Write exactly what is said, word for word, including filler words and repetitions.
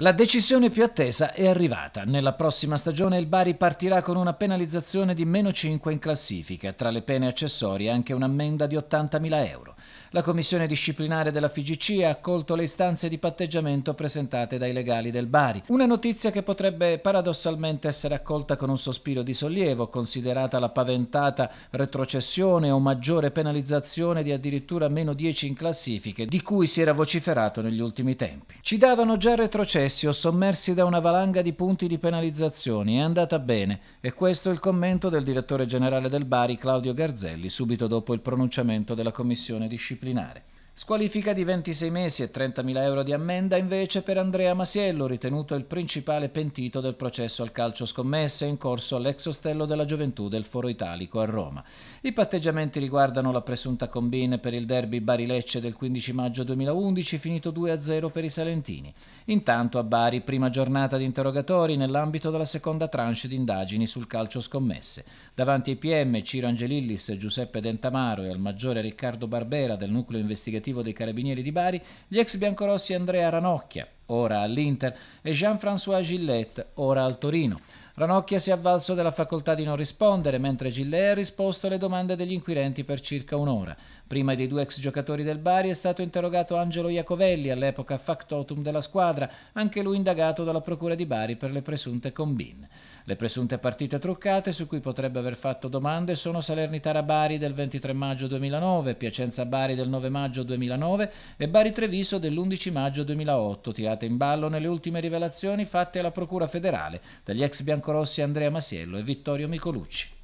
La decisione più attesa è arrivata. Nella prossima stagione il Bari partirà con una penalizzazione di meno cinque in classifica, tra le pene accessorie anche un'ammenda di ottantamila euro. La commissione disciplinare della F I G C ha accolto le istanze di patteggiamento presentate dai legali del Bari. Una notizia che potrebbe paradossalmente essere accolta con un sospiro di sollievo, considerata la paventata retrocessione o maggiore penalizzazione di addirittura meno dieci in classifiche, di cui si era vociferato negli ultimi tempi. Ci davano già retrocessi o sommersi da una valanga di punti di penalizzazioni, è andata bene, e questo è il commento del direttore generale del Bari Claudio Garzelli subito dopo il pronunciamento della commissione disciplinare. Squalifica di ventisei mesi e trentamila euro di ammenda invece per Andrea Masiello, ritenuto il principale pentito del processo al calcio scommesse in corso all'ex ostello della gioventù del Foro Italico a Roma. I patteggiamenti riguardano la presunta combine per il derby Bari-Lecce del quindici maggio duemilaundici, finito due a zero per i salentini. Intanto a Bari, prima giornata di interrogatori nell'ambito della seconda tranche di indagini sul calcio scommesse. Davanti ai P M Ciro Angelillis e Giuseppe Dentamaro e al maggiore Riccardo Barbera del nucleo investigativo dei Carabinieri di Bari, gli ex biancorossi Andrea Ranocchia, ora all'Inter, e Jean-François Gillet, ora al Torino. Ranocchia si è avvalso della facoltà di non rispondere, mentre Gillet ha risposto alle domande degli inquirenti per circa un'ora. Prima dei due ex giocatori del Bari è stato interrogato Angelo Iacovelli, all'epoca factotum della squadra, anche lui indagato dalla procura di Bari per le presunte combine. Le presunte partite truccate su cui potrebbe aver fatto domande sono Salernitana-Bari del ventitré maggio duemilanove, Piacenza-Bari del nove maggio duemilanove e Bari-Treviso dell'undici maggio duemilaotto, tirate in ballo nelle ultime rivelazioni fatte alla procura federale dagli ex biancorossi Andrea Masiello e Vittorio Micolucci.